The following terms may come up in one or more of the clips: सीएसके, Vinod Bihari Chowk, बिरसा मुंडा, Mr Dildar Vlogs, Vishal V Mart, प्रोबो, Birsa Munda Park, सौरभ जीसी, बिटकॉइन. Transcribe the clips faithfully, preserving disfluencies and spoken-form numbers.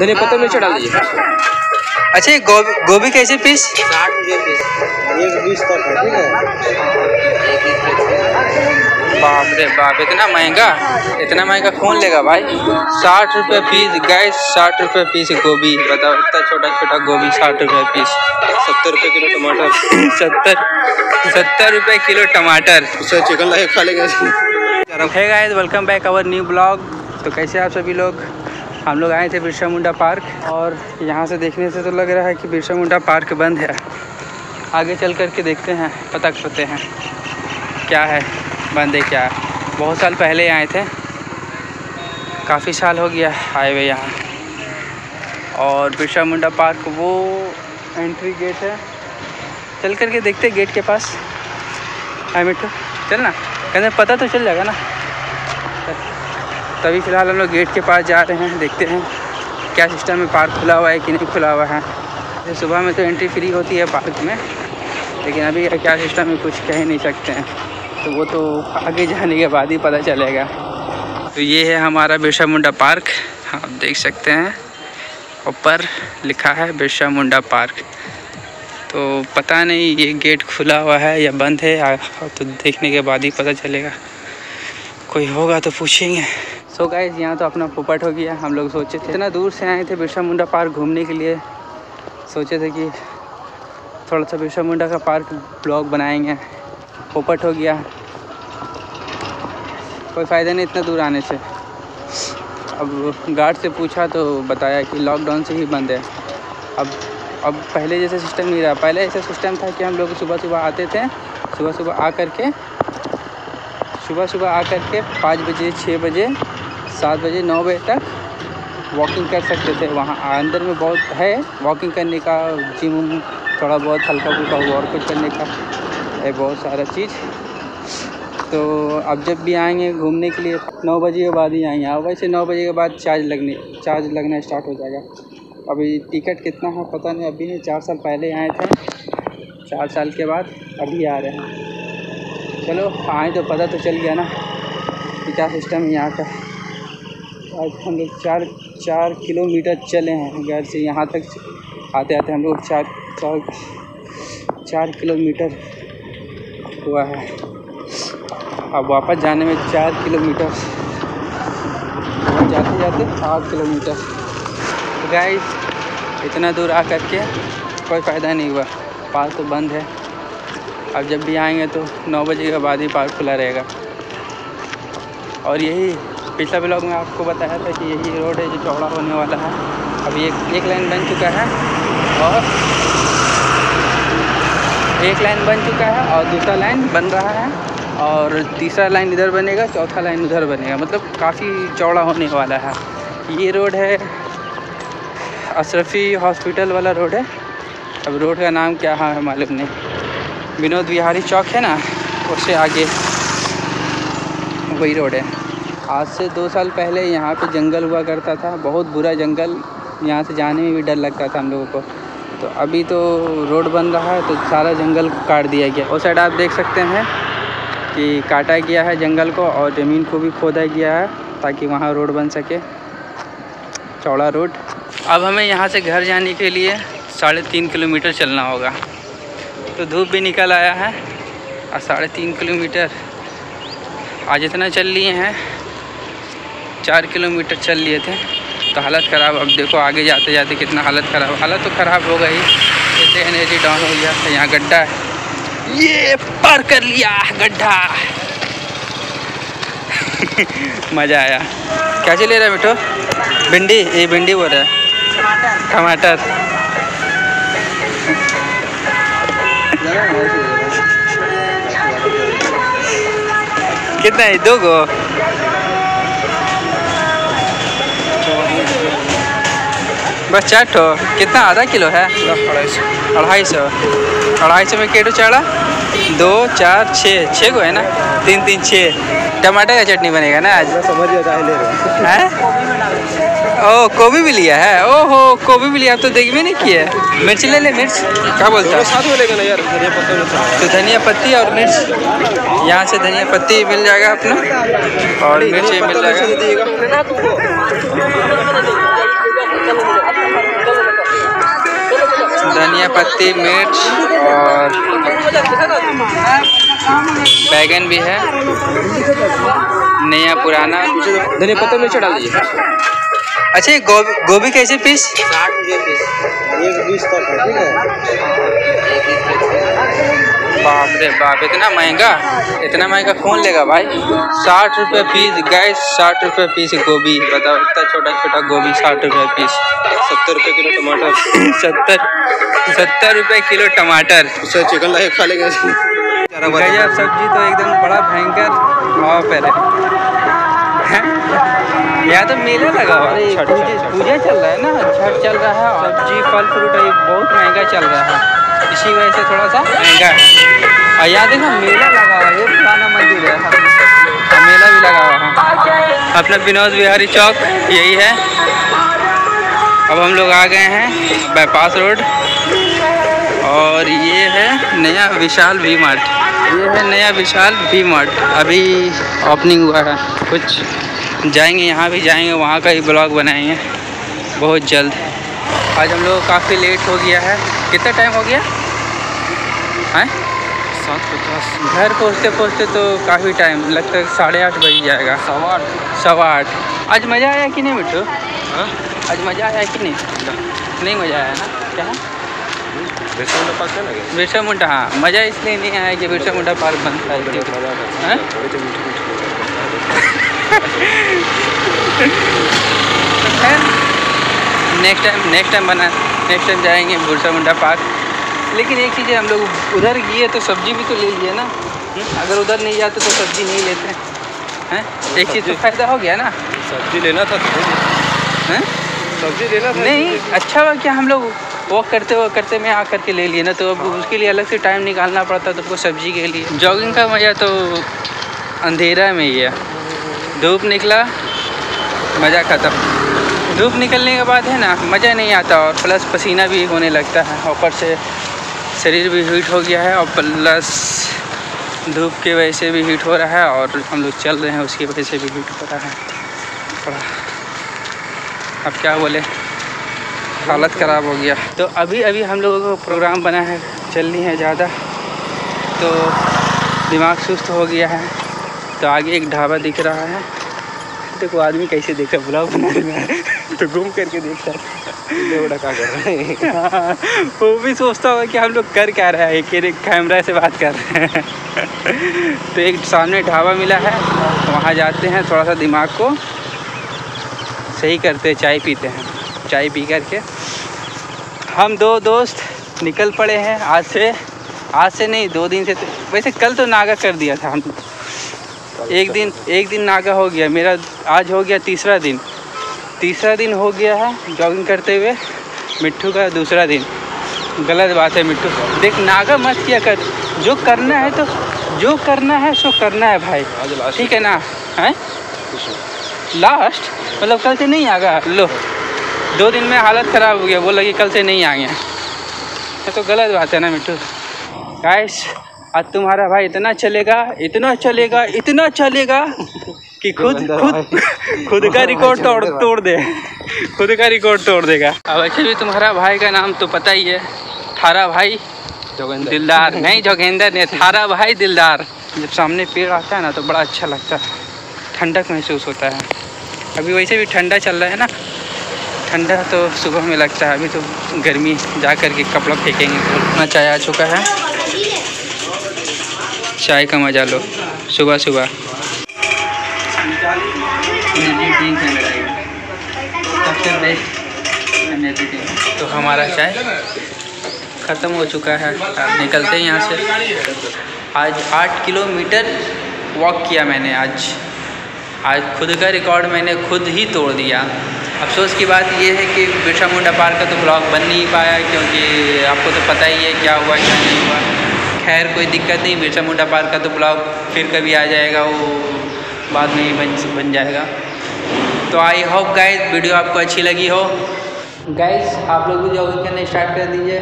धनिया पत्ता मिर्च डाल दीजिए। अच्छा ये गोभी गोभी कैसे पीस? साठ रुपये पीस, एक बीस तक है, ठीक है। बाप रे बाप, इतना महंगा, इतना महंगा कौन लेगा भाई। साठ रुपये पीस गैस, साठ रुपये पीस गोभी, बताओ इतना छोटा छोटा गोभी साठ रुपये पीस। सत्तर रुपये किलो टमाटर सत्तर सत्तर रुपये किलो टमाटर। उससे चिकन लाइए खा लेंगे। है guys, welcome back our new blog. तो कैसे आप सभी लोग? हम लोग आए थे बिरसा मुंडा पार्क, और यहाँ से देखने से तो लग रहा है कि बिरसा मुंडा पार्क बंद है। आगे चल कर के देखते हैं, पता करते हैं क्या है, बंद है क्या है। बहुत साल पहले आए थे, काफ़ी साल हो गया आए हुए यहाँ। और बिरसा मुंडा पार्क वो एंट्री गेट है, चल कर के देखते हैं गेट के पास। आए मिठू, चल ना, कहते पता तो चल जाएगा ना। तभी फ़िलहाल हम लोग गेट के पास जा रहे हैं, देखते हैं क्या सिस्टम में, पार्क खुला हुआ है कि नहीं खुला हुआ है। सुबह में तो एंट्री फ्री होती है पार्क में, लेकिन अभी क्या सिस्टम में कुछ कह नहीं सकते हैं, तो वो तो आगे जाने के बाद ही पता चलेगा। तो ये है हमारा बिरसा मुंडा पार्क, आप देख सकते हैं ऊपर लिखा है बिरसा मुंडा पार्क। तो पता नहीं ये गेट खुला हुआ है या बंद है, तो देखने के बाद ही पता चलेगा। कोई होगा तो पूछेंगे। सो गाइस, यहाँ तो अपना पोपट हो गया। हम लोग सोचे थे, इतना दूर से आए थे बिरसा मुंडा पार्क घूमने के लिए, सोचे थे कि थोड़ा सा बिरसा मुंडा का पार्क ब्लॉग बनाएंगे, पोपट हो गया। कोई फ़ायदा नहीं इतना दूर आने से। अब गार्ड से पूछा तो बताया कि लॉकडाउन से ही बंद है। अब अब पहले जैसा सिस्टम नहीं रहा। पहले ऐसा सिस्टम था कि हम लोग सुबह सुबह आते थे, सुबह सुबह आ कर के सुबह सुबह आ कर के पाँच बजे, छः बजे, सात बजे, नौ बजे तक वॉकिंग कर सकते थे। वहाँ अंदर में बहुत है वॉकिंग करने का, जिम थोड़ा बहुत हल्का फुल्का वर्कआउट करने का है, बहुत सारा चीज़। तो अब जब भी आएंगे घूमने के लिए नौ बजे के बाद ही आएंगे। अब वैसे नौ बजे के बाद चार्ज लगने चार्ज लगना स्टार्ट हो जाएगा। अभी टिकट कितना है पता नहीं, अभी नहीं, चार साल पहले आए थे, चार साल के बाद अभी आ रहे हैं। चलो आए तो पता तो चल गया ना कि क्या सिस्टम है यहाँ का। आज हम लोग चार चार किलोमीटर चले हैं घर से यहाँ तक, आते आते हम लोग चार चार चार किलोमीटर हुआ है। अब वापस जाने में चार किलोमीटर जाते जाते आठ किलोमीटर गाइस, इतना दूर आ कर के कोई फ़ायदा नहीं हुआ। पार्क तो बंद है। अब जब भी आएंगे तो नौ बजे के बाद ही पार्क खुला रहेगा। और यही पिछला ब्लॉग में आपको बताया था कि यही रोड है जो चौड़ा होने वाला है। अब ये एक लाइन बन चुका है और एक लाइन बन चुका है और दूसरा लाइन बन रहा है और तीसरा लाइन इधर बनेगा, चौथा लाइन उधर बनेगा। मतलब काफ़ी चौड़ा होने वाला है। ये रोड है अशरफ़ी हॉस्पिटल वाला रोड है। अब रोड का नाम क्या है मालूम नहीं। विनोद बिहारी चौक है ना, उससे आगे वही रोड है। आज से दो साल पहले यहाँ पे जंगल हुआ करता था, बहुत बुरा जंगल, यहाँ से जाने में भी डर लगता था हम लोगों को। तो अभी तो रोड बन रहा है तो सारा जंगल काट दिया गया। उस साइड आप देख सकते हैं कि काटा गया है जंगल को और ज़मीन को भी खोदा गया है ताकि वहाँ रोड बन सके, चौड़ा रोड। अब हमें यहाँ से घर जाने के लिए साढ़े तीन किलोमीटर चलना होगा। तो धूप भी निकल आया है और साढ़े तीन किलोमीटर आज इतना चल लिए हैं, चार किलोमीटर चल लिए थे तो हालत ख़राब। अब देखो आगे जाते जाते कितना हालत ख़राब, हालत तो ख़राब हो गई। जैसे एनर्जी डाउन हो गया। यहाँ गड्ढा है, ये पार कर लिया गड्ढा। मज़ा आया। क्या ले रहा है बेटो? भिंडी, ये भिंडी बोल रहा है, टमाटर। कितना है? दो गो। बस चार ठो। कितना? आधा किलो है, अढ़ाई सौ। अढ़ाई सौ में केटो चाड़ा, दो चार छः, छः गो है ना, तीन तीन छः। टमाटर का चटनी बनेगा ना आज, समझ है। ओ कोबी भी लिया है? ओहो कोबी भी लिया, आप तो देख भी नहीं किया। मिर्च ले ले, मिर्च क्या बोलता है? साथ में लेगा ना यार, धनिया पत्ती। तो धनिया पत्ती और मिर्च, यहाँ से धनिया पत्ती मिल जाएगा अपना और मिर्च मिल जाएगा। धनिया पत्ती, मिर्च और बैगन भी है, नया पुराना। धनिया पत्ता मिर्च डाल दीजिए। अच्छा ये गोभी, गोभी कैसे पीस? साठ रुपये पीस, एक बीस तक है। ठीक है, बाप रे बाप, इतना महंगा, इतना महंगा कौन लेगा भाई? साठ रुपये पीस गैस, साठ रुपये पीस गोभी। बताओ इतना छोटा छोटा गोभी साठ रुपये पीस। सत्तर रुपये किलो टमाटर, सत्तर सत्तर रुपये किलो टमाटर। उससे चिकन लाइए खा लेंगे। गैया सब्जी तो एकदम बड़ा भयंकर वहाँ पर है। यहाँ तो मेला लगा हुआ है, छठ पूजा चल रहा है ना, छठ चल रहा है। और सब्जी फल फ्रूट ये बहुत महंगा चल रहा है, इसी वजह से थोड़ा सा महंगा है। और यहाँ देखो मेला लगा हुआ है, ये पुराना मंदिर है, मेला भी लगा हुआ है। अपना विनोद बिहारी चौक यही है। अब हम लोग आ गए हैं बाईपास रोड, और ये है नया विशाल वी मार्ट। ये है नया विशाल वी मार्ट, अभी ओपनिंग हुआ है। कुछ जाएंगे, यहाँ भी जाएंगे, वहाँ का ही ब्लॉग बनाएंगे बहुत जल्द। आज हम लोग काफ़ी लेट हो गया है। कितना टाइम हो गया है? सात पचास। घर पहुँचते पहुँचते तो काफ़ी टाइम लगता है, साढ़े आठ बज जाएगा, सवा आठ सवा आठ। आज मज़ा आया कि नहीं मिट्टू? हाँ, आज मज़ा आया कि नहीं? नहीं मज़ा आया ना। क्या है बिरसा मुंडा पार्क? क्या बिरसा मुंडा? हाँ, मज़ा इसलिए नहीं आया कि बिरसा मुंडा पार्क बंद था। खैर नेक्स्ट टाइम, नेक्स्ट टाइम बना, नेक्स्ट टाइम जाएंगे बिरसा मुंडा पार्क। लेकिन एक चीज़ है, हम लोग उधर गए तो सब्ज़ी भी तो ले लिए ना। अगर उधर नहीं जाते तो सब्ज़ी नहीं लेते हैं। एक चीज़ तो फ़ायदा हो गया ना, सब्ज़ी लेना था। हैं सब्जी लेना नहीं, अच्छा हुआ कि हम लोग वॉक करते वॉक करते में आ करके ले लिए ना, तो अब उसके लिए अलग से टाइम निकालना पड़ता है तुमको सब्जी के लिए। जॉगिंग का मज़ा तो अंधेरा में ही है। धूप निकला, मज़ा ख़त्म। धूप निकलने के बाद है ना मज़ा नहीं आता, और प्लस पसीना भी होने लगता है, ऊपर से शरीर भी हीट हो गया है, और प्लस धूप की वजह से भी हीट हो रहा है, और हम लोग चल रहे हैं उसकी वजह से भी हीट हो रहा है थोड़ा। अब क्या बोले, हालत ख़राब हो गया। तो अभी अभी हम लोगों को प्रोग्राम बना है, चलनी है ज़्यादा, तो दिमाग सुस्त हो गया है। तो आगे एक ढाबा दिख रहा है। देखो आदमी कैसे देख रहा है, ब्लॉग बनाने में तो घूम करके देखता है, बड़ा क्या कर रहा है। वो भी सोचता होगा कि हम लोग कर क्या रहा है, कि कैमरा से बात कर रहे हैं। तो एक सामने ढाबा मिला है, तो वहाँ जाते हैं, थोड़ा सा दिमाग को सही करते हैं, चाय पीते हैं। चाय पी कर के हम दो दोस्त निकल पड़े हैं। आज से आज से नहीं, दो दिन से, वैसे कल तो नागा कर दिया था हम। एक दिन एक दिन नागा हो गया मेरा, आज हो गया तीसरा दिन। तीसरा दिन हो गया है जॉगिंग करते हुए, मिट्टू का दूसरा दिन। गलत बात है मिट्टू, देख नागा मत किया कर, जो करना है तो जो करना है सो करना है भाई, ठीक है ना। हैं लास्ट मतलब कल से नहीं आगा। लो दो दिन में हालत ख़राब हो गया, बोला कि कल से नहीं आएंगे, ये तो गलत बात है ना मिट्टू। गाइस आज तुम्हारा भाई इतना चलेगा, इतना चलेगा, इतना चलेगा कि खुद खुद खुद का रिकॉर्ड तोड़ तोड़ दे खुद का रिकॉर्ड तोड़ देगा। अब वैसे भी तुम्हारा भाई का नाम तो पता ही है, थारा भाई दिलदार। नहीं जोगेंद्र ने, थारा भाई दिलदार। जब सामने पेड़ आता है ना तो बड़ा अच्छा लगता है, ठंडक महसूस होता है। अभी वैसे भी ठंडा चल रहा है ना, ठंडा तो सुबह में लगता है, अभी तो गर्मी जा कर के कपड़ा फेंकेंगे। अपना चाय आ चुका है, चाय का मज़ा लो सुबह सुबह। तो हमारा चाय ख़त्म हो चुका है, आप निकलते हैं यहाँ से। आज आठ किलोमीटर वॉक किया मैंने, आज आज खुद का रिकॉर्ड मैंने खुद ही तोड़ दिया। अफसोस की बात यह है कि बिरसा मुंडा पार्क का तो ब्लॉग बन नहीं पाया, क्योंकि आपको तो पता ही है क्या हुआ क्या नहीं हुआ। खैर कोई दिक्कत नहीं, बिरसा मुंडा पार्क का तो ब्लॉग फिर कभी आ जाएगा, वो बाद में ही बन बन जाएगा। तो आई होप गाइस वीडियो आपको अच्छी लगी हो। गाइस आप लोग भी जॉगिंग करना स्टार्ट कर दीजिए,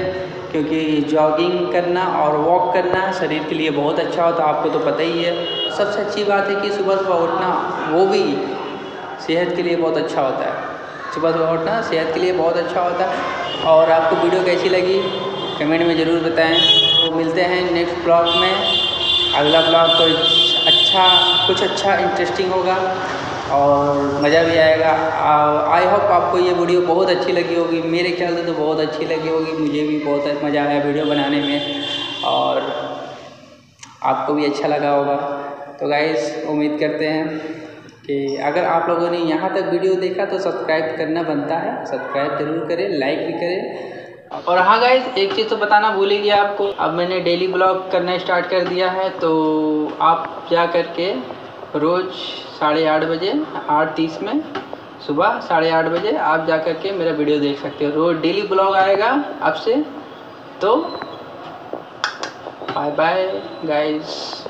क्योंकि जॉगिंग करना और वॉक करना शरीर के लिए बहुत अच्छा होता है, आपको तो पता ही है। सबसे अच्छी बात है कि सुबह सुबह उठना, वो भी सेहत के लिए बहुत अच्छा होता है। सुबह सुबह उठना सेहत के लिए बहुत अच्छा होता है। और आपको वीडियो कैसी लगी कमेंट में ज़रूर बताएं। तो मिलते हैं नेक्स्ट ब्लॉग में, अगला ब्लॉग कोई अच्छा कुछ अच्छा इंटरेस्टिंग होगा और मज़ा भी आएगा। आई होप आपको ये वीडियो बहुत अच्छी लगी होगी, मेरे ख्याल से तो बहुत अच्छी लगी होगी, मुझे भी बहुत मज़ा आया वीडियो बनाने में और आपको भी अच्छा लगा होगा। तो गाइस उम्मीद करते हैं कि अगर आप लोगों ने यहाँ तक वीडियो देखा तो सब्सक्राइब करना बनता है, सब्सक्राइब ज़रूर करें, लाइक भी करें। और हाँ गाइस एक चीज़ तो बताना भूल गया आपको, अब मैंने डेली ब्लॉग करना स्टार्ट कर दिया है, तो आप जा करके रोज़ साढ़े आठ बजे आठ तीस में सुबह साढ़े आठ बजे आप जा कर के मेरा वीडियो देख सकते हो। रोज़ डेली ब्लॉग आएगा अब से। तो बाय बाय गाइस।